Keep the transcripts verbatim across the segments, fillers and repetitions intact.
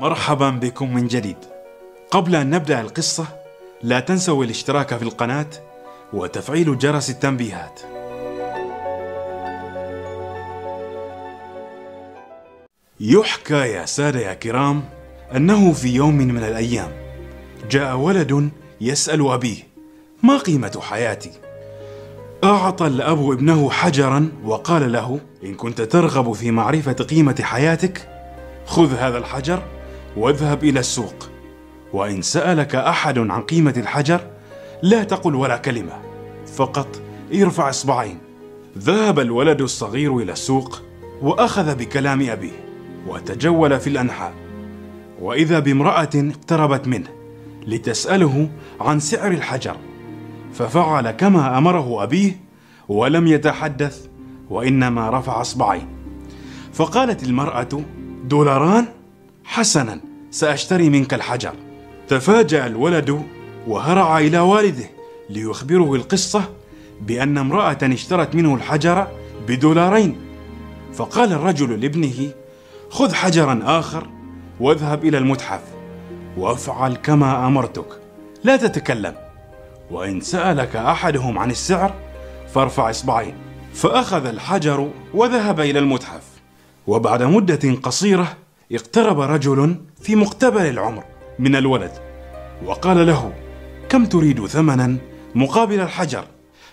مرحبا بكم من جديد. قبل أن نبدأ القصة لا تنسوا الاشتراك في القناة وتفعيل جرس التنبيهات. يحكى يا سادة يا كرام أنه في يوم من الأيام جاء ولد يسأل أبيه: ما قيمة حياتي؟ أعطى الأب ابنه حجرا وقال له: إن كنت ترغب في معرفة قيمة حياتك خذ هذا الحجر واذهب إلى السوق، وإن سألك أحد عن قيمة الحجر لا تقل ولا كلمة، فقط ارفع إصبعين. ذهب الولد الصغير إلى السوق وأخذ بكلام أبيه وتجول في الأنحاء، وإذا بامرأة اقتربت منه لتسأله عن سعر الحجر، ففعل كما أمره أبيه ولم يتحدث وإنما رفع إصبعين. فقالت المرأة: دولاران؟ حسنا، سأشتري منك الحجر. تفاجأ الولد وهرع إلى والده ليخبره القصة بأن امرأة اشترت منه الحجر بدولارين، فقال الرجل لابنه: خذ حجرا آخر واذهب إلى المتحف وافعل كما أمرتك، لا تتكلم، وإن سألك أحدهم عن السعر فارفع إصبعين. فأخذ الحجر وذهب إلى المتحف، وبعد مدة قصيرة اقترب رجل في مقتبل العمر من الولد وقال له: كم تريد ثمنا مقابل الحجر؟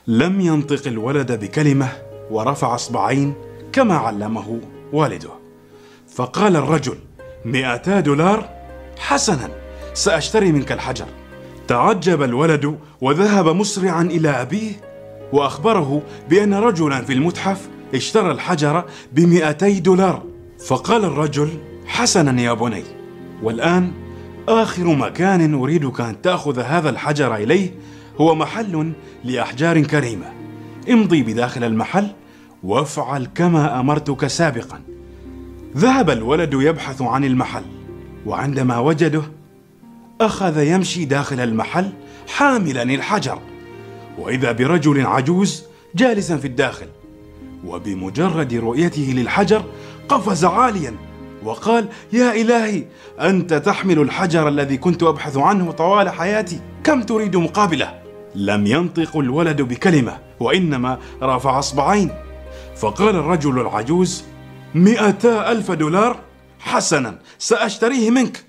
لم ينطق الولد بكلمة ورفع إصبعين كما علمه والده، فقال الرجل: مئتا دولار؟ حسنا، سأشتري منك الحجر. تعجب الولد وذهب مسرعا إلى أبيه وأخبره بأن رجلا في المتحف اشترى الحجر بمئتي دولار. فقال الرجل: حسنا يا بني، والآن آخر مكان أريدك أن تأخذ هذا الحجر إليه هو محل لأحجار كريمة، امضي بداخل المحل وافعل كما أمرتك سابقا. ذهب الولد يبحث عن المحل، وعندما وجده أخذ يمشي داخل المحل حاملا الحجر، وإذا برجل عجوز جالسا في الداخل، وبمجرد رؤيته للحجر قفز عاليا وقال: يا إلهي، أنت تحمل الحجر الذي كنت أبحث عنه طوال حياتي، كم تريد مقابله؟ لم ينطق الولد بكلمة وإنما رفع إصبعين. فقال الرجل العجوز: مئتا ألف دولار؟ حسنا، سأشتريه منك.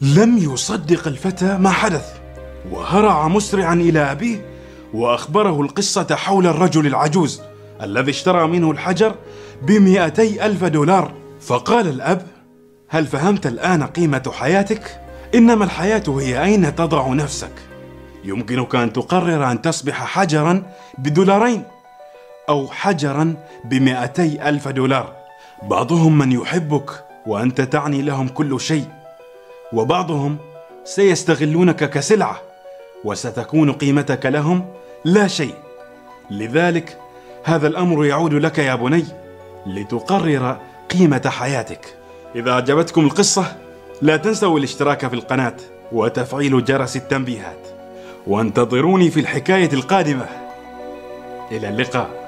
لم يصدق الفتى ما حدث وهرع مسرعا إلى أبيه وأخبره القصة حول الرجل العجوز الذي اشترى منه الحجر بمئتي ألف دولار. فقال الأب: هل فهمت الآن قيمة حياتك؟ إنما الحياة هي أين تضع نفسك. يمكنك أن تقرر أن تصبح حجرا بدولارين أو حجرا بمئتي ألف دولار. بعضهم من يحبك وأنت تعني لهم كل شيء، وبعضهم سيستغلونك كسلعة وستكون قيمتك لهم لا شيء. لذلك هذا الأمر يعود لك يا بني لتقرر قيمة حياتك. إذا أعجبتكم القصة لا تنسوا الاشتراك في القناة وتفعيل جرس التنبيهات، وانتظروني في الحكاية القادمة. إلى اللقاء.